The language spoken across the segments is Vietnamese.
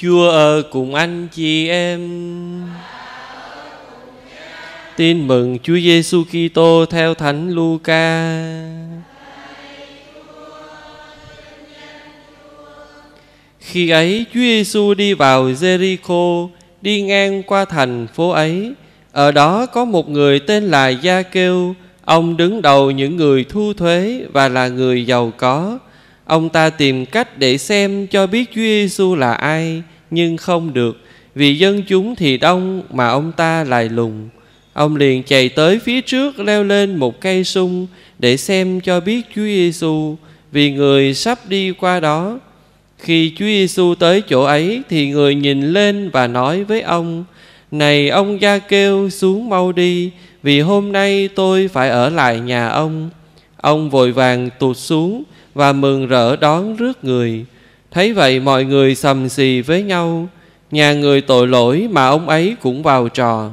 Chúa ở cùng anh chị em. Tin mừng Chúa Giêsu Kitô theo Thánh Luca. Khi ấy Chúa Giêsu đi vào Jericho, đi ngang qua thành phố ấy. Ở đó có một người tên là Gia-kêu, ông đứng đầu những người thu thuế và là người giàu có. Ông ta tìm cách để xem cho biết Chúa Giêsu là ai, nhưng không được, vì dân chúng thì đông mà ông ta lại lùng. Ông liền chạy tới phía trước, leo lên một cây sung để xem cho biết Chúa Giêsu, vì người sắp đi qua đó. Khi Chúa Giêsu tới chỗ ấy thì người nhìn lên và nói với ông: "Này ông Gia-kêu, xuống mau đi, vì hôm nay tôi phải ở lại nhà ông." Ông vội vàng tụt xuống và mừng rỡ đón rước người. Thấy vậy mọi người sầm xì với nhau: "Nhà người tội lỗi mà ông ấy cũng vào trò."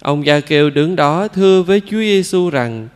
Ông Gia-kêu đứng đó thưa với Chúa Giêsu rằng: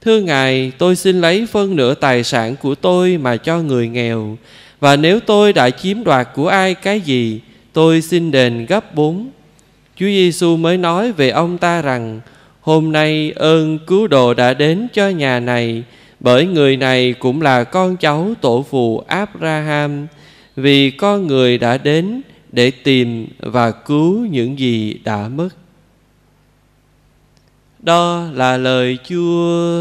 "Thưa Ngài, tôi xin lấy phân nửa tài sản của tôi mà cho người nghèo, và nếu tôi đã chiếm đoạt của ai cái gì, tôi xin đền gấp 4. Chúa Giêsu mới nói về ông ta rằng: "Hôm nay ơn cứu độ đã đến cho nhà này, bởi người này cũng là con cháu tổ phụ Abraham, vì con người đã đến để tìm và cứu những gì đã mất." Đó là lời Chúa.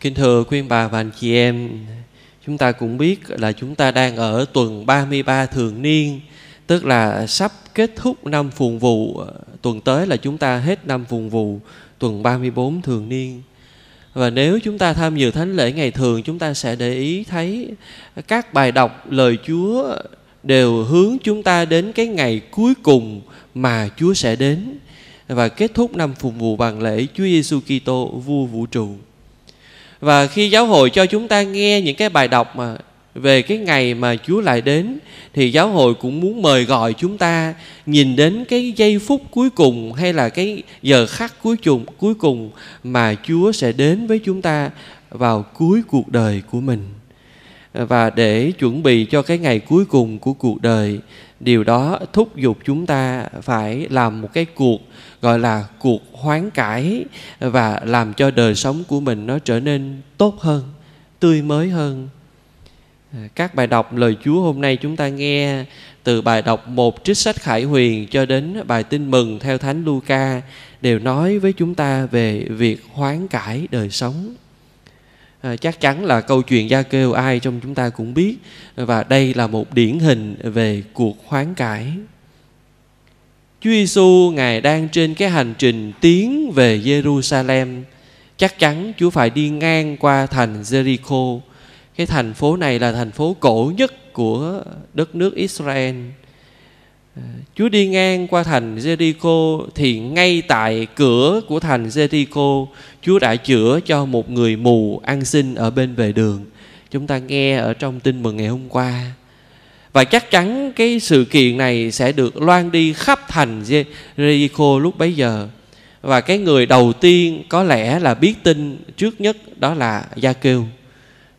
Kính thưa quý bà và anh chị em, chúng ta cũng biết là chúng ta đang ở tuần 33 thường niên, tức là sắp kết thúc năm phụng vụ. Tuần tới là chúng ta hết năm phụng vụ, tuần 34 thường niên. Và nếu chúng ta tham dự thánh lễ ngày thường, chúng ta sẽ để ý thấy các bài đọc lời Chúa đều hướng chúng ta đến cái ngày cuối cùng mà Chúa sẽ đến và kết thúc năm phụng vụ bằng lễ Chúa Giêsu Kitô vua vũ trụ. Và khi giáo hội cho chúng ta nghe những cái bài đọc mà về cái ngày mà Chúa lại đến, thì giáo hội cũng muốn mời gọi chúng ta nhìn đến cái giây phút cuối cùng, hay là cái giờ khắc cuối cùng mà Chúa sẽ đến với chúng ta vào cuối cuộc đời của mình. Và để chuẩn bị cho cái ngày cuối cùng của cuộc đời, điều đó thúc giục chúng ta phải làm một cái cuộc gọi là cuộc hoán cải, và làm cho đời sống của mình nó trở nên tốt hơn, tươi mới hơn. Các bài đọc lời Chúa hôm nay chúng ta nghe từ bài đọc 1 trích sách Khải Huyền cho đến bài tin mừng theo Thánh Luca đều nói với chúng ta về việc hoán cải đời sống. Chắc chắn là câu chuyện Gia-kêu ai trong chúng ta cũng biết, và đây là một điển hình về cuộc hoán cải. Chúa Giêsu Ngài đang trên cái hành trình tiến về Jerusalem. Chắc chắn Chúa phải đi ngang qua thành Jericho. Cái thành phố này là thành phố cổ nhất của đất nước Israel. Chúa đi ngang qua thành Jericho thì ngay tại cửa của thành Jericho, Chúa đã chữa cho một người mù ăn xin ở bên vệ đường. Chúng ta nghe ở trong tin mừng ngày hôm qua. Và chắc chắn cái sự kiện này sẽ được loan đi khắp thành Jericho lúc bấy giờ. Và cái người đầu tiên có lẽ là biết tin trước nhất đó là Gia-kêu.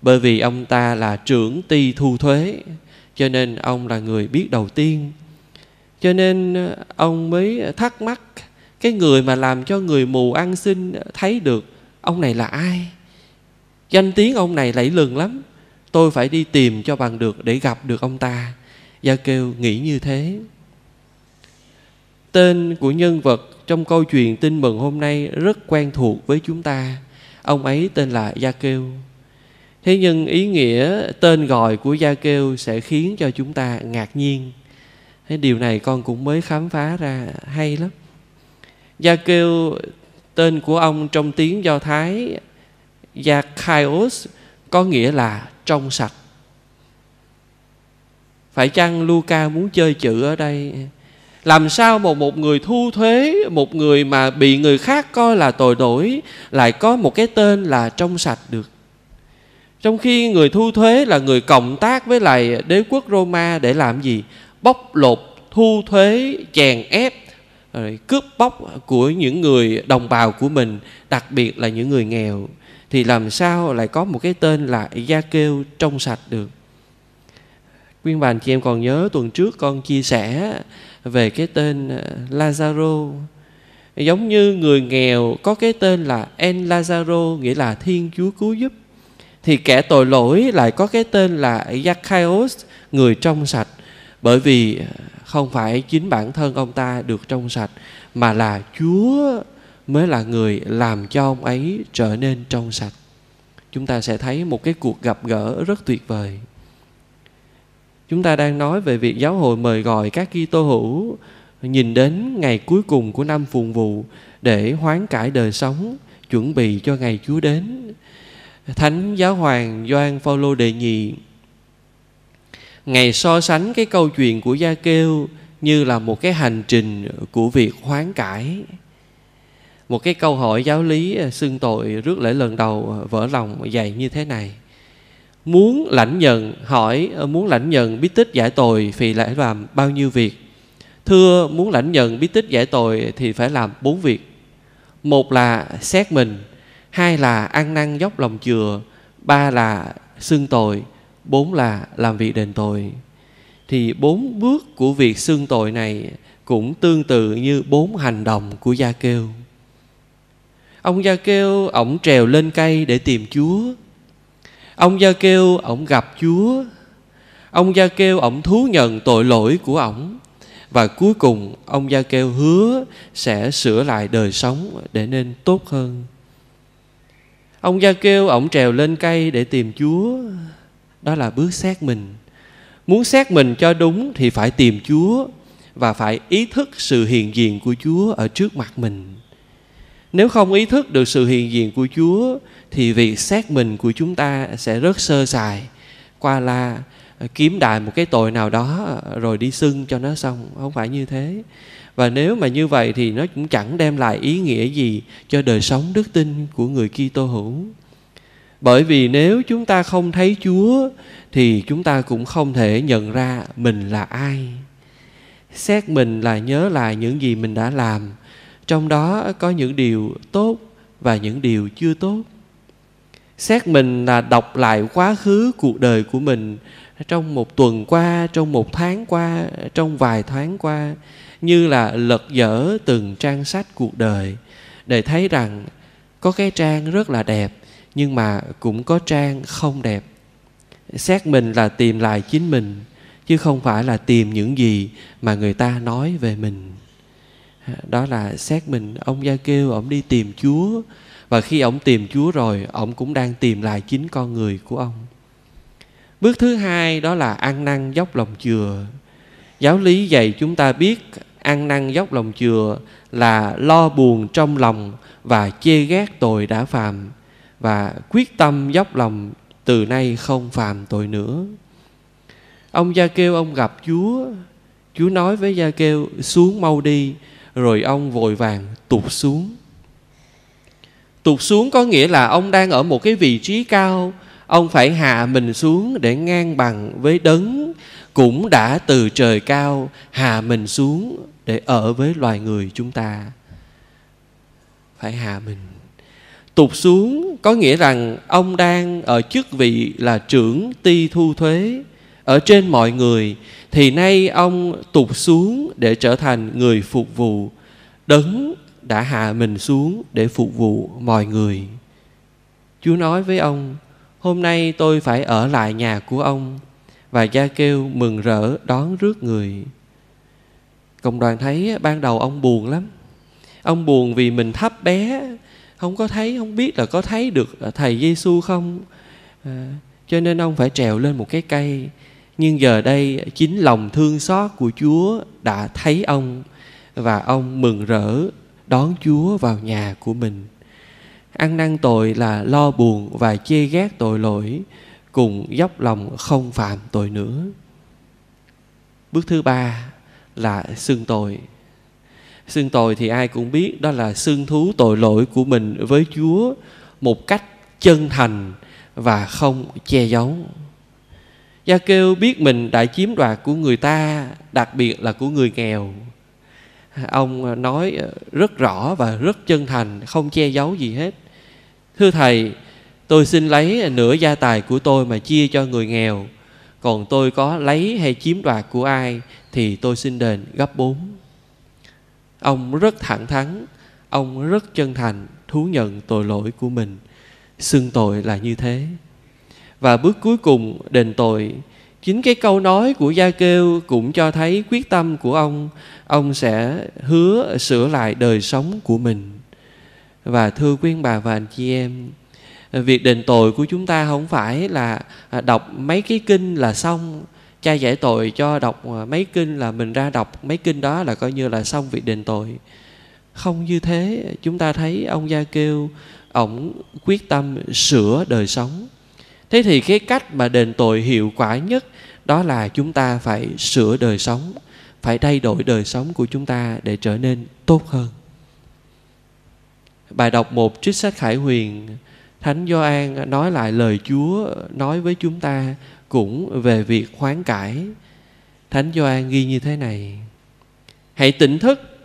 Bởi vì ông ta là trưởng ty thu thuế, cho nên ông là người biết đầu tiên. Cho nên ông mới thắc mắc, cái người mà làm cho người mù ăn xin thấy được, ông này là ai? Danh tiếng ông này lẫy lừng lắm, tôi phải đi tìm cho bằng được để gặp được ông ta. Gia-kêu nghĩ như thế. Tên của nhân vật trong câu chuyện tin mừng hôm nay rất quen thuộc với chúng ta. Ông ấy tên là Gia-kêu. Thế nhưng ý nghĩa tên gọi của Gia-kêu sẽ khiến cho chúng ta ngạc nhiên. Thế điều này con cũng mới khám phá ra, hay lắm. Gia-kêu, tên của ông trong tiếng Do Thái, Zakaios, có nghĩa là trong sạch. Phải chăng Luca muốn chơi chữ ở đây? Làm sao một người thu thuế, một người mà bị người khác coi là tội lỗi, lại có một cái tên là trong sạch được? Trong khi người thu thuế là người cộng tác với lại đế quốc Roma để làm gì? Bóc lột, thu thuế, chèn ép, cướp bóc của những người đồng bào của mình, đặc biệt là những người nghèo, thì làm sao lại có một cái tên là Gia-kêu trong sạch được. Quý bà anh chị em còn nhớ tuần trước con chia sẻ về cái tên Lazaro. Giống như người nghèo có cái tên là En Lazaro, nghĩa là Thiên Chúa cứu giúp, thì kẻ tội lỗi lại có cái tên là Zacchaeus, người trong sạch. Bởi vì không phải chính bản thân ông ta được trong sạch, mà là Chúa mới là người làm cho ông ấy trở nên trong sạch. Chúng ta sẽ thấy một cái cuộc gặp gỡ rất tuyệt vời. Chúng ta đang nói về việc giáo hội mời gọi các Kitô hữu nhìn đến ngày cuối cùng của năm phụng vụ để hoán cải đời sống, chuẩn bị cho ngày Chúa đến. Thánh Giáo hoàng Gioan Phaolô Đệ Nhị ngày so sánh cái câu chuyện của Gia-kêu như là một cái hành trình của việc hoán cải. Một cái câu hỏi giáo lý xưng tội rước lễ lần đầu vỡ lòng dạy như thế này: Muốn lãnh nhận bí tích giải tội thì phải làm bao nhiêu việc? Thưa, muốn lãnh nhận bí tích giải tội thì phải làm 4 việc. 1 là xét mình, 2 là ăn năn dốc lòng chừa, 3 là xưng tội, 4 là làm việc đền tội. Thì 4 bước của việc xưng tội này cũng tương tự như 4 hành động của Gia-kêu. Ông Gia-kêu, ổng trèo lên cây để tìm Chúa. Ông Gia-kêu, ổng gặp Chúa. Ông Gia-kêu, ổng thú nhận tội lỗi của ổng. Và cuối cùng ông Gia-kêu hứa sẽ sửa lại đời sống để nên tốt hơn. Ông Gia-kêu, ổng trèo lên cây để tìm Chúa. Đó là bước xét mình. Muốn xét mình cho đúng thì phải tìm Chúa và phải ý thức sự hiện diện của Chúa ở trước mặt mình. Nếu không ý thức được sự hiện diện của Chúa thì việc xét mình của chúng ta sẽ rất sơ sài, qua la, kiếm đại một cái tội nào đó rồi đi xưng cho nó xong. Không phải như thế. Và nếu mà như vậy thì nó cũng chẳng đem lại ý nghĩa gì cho đời sống đức tin của người Kitô hữu. Bởi vì nếu chúng ta không thấy Chúa thì chúng ta cũng không thể nhận ra mình là ai. Xét mình là nhớ lại những gì mình đã làm, trong đó có những điều tốt và những điều chưa tốt. Xét mình là đọc lại quá khứ cuộc đời của mình trong 1 tuần qua, trong 1 tháng qua, trong vài tháng qua, như là lật dở từng trang sách cuộc đời để thấy rằng có cái trang rất là đẹp nhưng mà cũng có trang không đẹp. Xét mình là tìm lại chính mình chứ không phải là tìm những gì mà người ta nói về mình. Đó là xét mình. Ông Gia-kêu, ổng đi tìm Chúa, và khi ổng tìm Chúa rồi, ổng cũng đang tìm lại chính con người của ông. Bước thứ 2 đó là ăn năn dốc lòng chừa. Giáo lý dạy chúng ta biết ăn năn dốc lòng chừa là lo buồn trong lòng và chê ghét tội đã phạm, và quyết tâm dốc lòng từ nay không phạm tội nữa. Ông Gia-kêu, ông gặp Chúa. Chúa nói với Gia-kêu xuống mau đi, rồi ông vội vàng tụt xuống. Tụt xuống có nghĩa là ông đang ở một cái vị trí cao, ông phải hạ mình xuống để ngang bằng với đấng cũng đã từ trời cao hạ mình xuống để ở với loài người chúng ta. Phải hạ mình. Tụt xuống có nghĩa rằng ông đang ở chức vị là trưởng ty thu thuế, ở trên mọi người, thì nay ông tụt xuống để trở thành người phục vụ đấng đã hạ mình xuống để phục vụ mọi người. Chúa nói với ông, hôm nay tôi phải ở lại nhà của ông. Và Gia-kêu mừng rỡ đón rước người. Cộng đoàn thấy ban đầu ông buồn lắm. Ông buồn vì mình thấp bé, không có thấy, không biết là có thấy được Thầy Giê-xu không. Cho nên ông phải trèo lên một cái cây. Nhưng giờ đây chính lòng thương xót của Chúa đã thấy ông, và ông mừng rỡ đón Chúa vào nhà của mình. Ăn năn tội là lo buồn và chê ghét tội lỗi, cùng dốc lòng không phạm tội nữa. Bước thứ 3 là xưng tội. Xưng tội thì ai cũng biết, đó là xưng thú tội lỗi của mình với Chúa một cách chân thành và không che giấu. Gia-kêu biết mình đã chiếm đoạt của người ta, đặc biệt là của người nghèo. Ông nói rất rõ và rất chân thành, không che giấu gì hết. Thưa Thầy, tôi xin lấy nửa gia tài của tôi mà chia cho người nghèo. Còn tôi có lấy hay chiếm đoạt của ai thì tôi xin đền gấp 4. Ông rất thẳng thắn, ông rất chân thành, thú nhận tội lỗi của mình. Xưng tội là như thế. Và bước cuối cùng đền tội. Chính cái câu nói của Gia-kêu cũng cho thấy quyết tâm của ông. Ông sẽ hứa sửa lại đời sống của mình. Và thưa quý ông bà và anh chị em, việc đền tội của chúng ta không phải là đọc mấy cái kinh là xong. Cha giải tội cho đọc mấy kinh là mình ra đọc mấy kinh đó là coi như là xong việc đền tội. Không như thế, chúng ta thấy ông Gia-kêu, ông quyết tâm sửa đời sống. Thế thì cái cách mà đền tội hiệu quả nhất đó là chúng ta phải sửa đời sống, phải thay đổi đời sống của chúng ta để trở nên tốt hơn. Bài đọc 1 trích sách Khải Huyền, Thánh Gioan nói lại lời Chúa nói với chúng ta cũng về việc hoán cải. Thánh Gioan ghi như thế này: hãy tỉnh thức,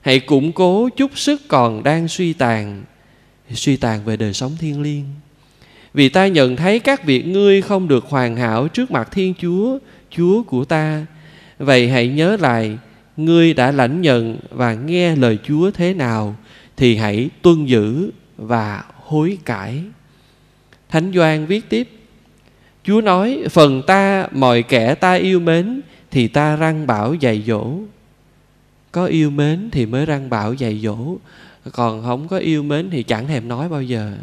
hãy củng cố chút sức còn đang suy tàn về đời sống thiêng liêng. Vì ta nhận thấy các việc ngươi không được hoàn hảo trước mặt Thiên Chúa, Chúa của ta. Vậy hãy nhớ lại, ngươi đã lãnh nhận và nghe lời Chúa thế nào, thì hãy tuân giữ và hối cải. Thánh Gioan viết tiếp: Chúa nói, phần ta, mọi kẻ ta yêu mến, thì ta răn bảo dạy dỗ. Có yêu mến thì mới răn bảo dạy dỗ, còn không có yêu mến thì chẳng thèm nói bao giờ.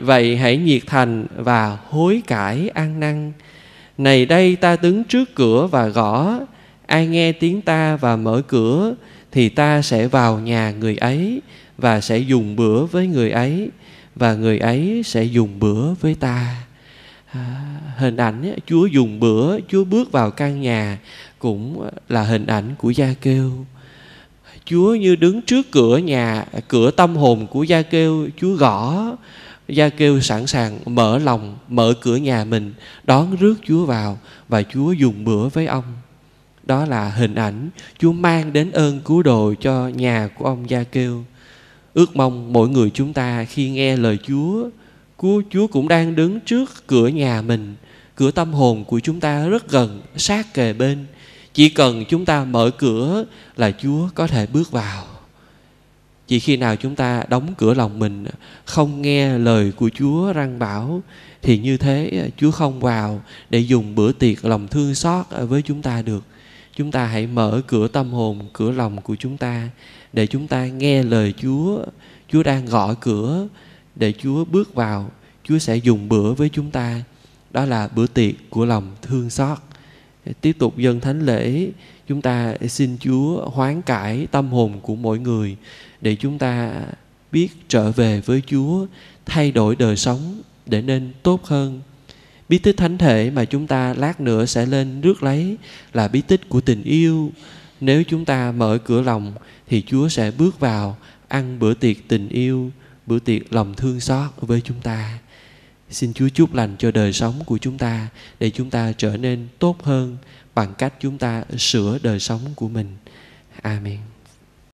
Vậy hãy nhiệt thành và hối cải ăn năn. Này đây ta đứng trước cửa và gõ, ai nghe tiếng ta và mở cửa thì ta sẽ vào nhà người ấy và sẽ dùng bữa với người ấy, và người ấy sẽ dùng bữa với ta. Hình ảnh Chúa dùng bữa, Chúa bước vào căn nhà cũng là hình ảnh của Gia-kêu. Chúa như đứng trước cửa nhà, cửa tâm hồn của Gia-kêu, Chúa gõ. Gia-kêu sẵn sàng mở lòng, mở cửa nhà mình, đón rước Chúa vào và Chúa dùng bữa với ông. Đó là hình ảnh Chúa mang đến ơn cứu độ cho nhà của ông Gia-kêu. Ước mong mỗi người chúng ta khi nghe lời Chúa cũng đang đứng trước cửa nhà mình. Cửa tâm hồn của chúng ta rất gần, sát kề bên. Chỉ cần chúng ta mở cửa là Chúa có thể bước vào. Chỉ khi nào chúng ta đóng cửa lòng mình, không nghe lời của Chúa răn bảo, thì như thế Chúa không vào để dùng bữa tiệc lòng thương xót với chúng ta được. Chúng ta hãy mở cửa tâm hồn, cửa lòng của chúng ta để chúng ta nghe lời Chúa. Chúa đang gõ cửa để Chúa bước vào. Chúa sẽ dùng bữa với chúng ta. Đó là bữa tiệc của lòng thương xót. Tiếp tục dâng thánh lễ, chúng ta xin Chúa hoán cải tâm hồn của mỗi người để chúng ta biết trở về với Chúa, thay đổi đời sống để nên tốt hơn. Bí tích thánh thể mà chúng ta lát nữa sẽ lên rước lấy là bí tích của tình yêu. Nếu chúng ta mở cửa lòng thì Chúa sẽ bước vào ăn bữa tiệc tình yêu, bữa tiệc lòng thương xót với chúng ta. Xin Chúa chúc lành cho đời sống của chúng ta để chúng ta trở nên tốt hơn bằng cách chúng ta sửa đời sống của mình. Amen.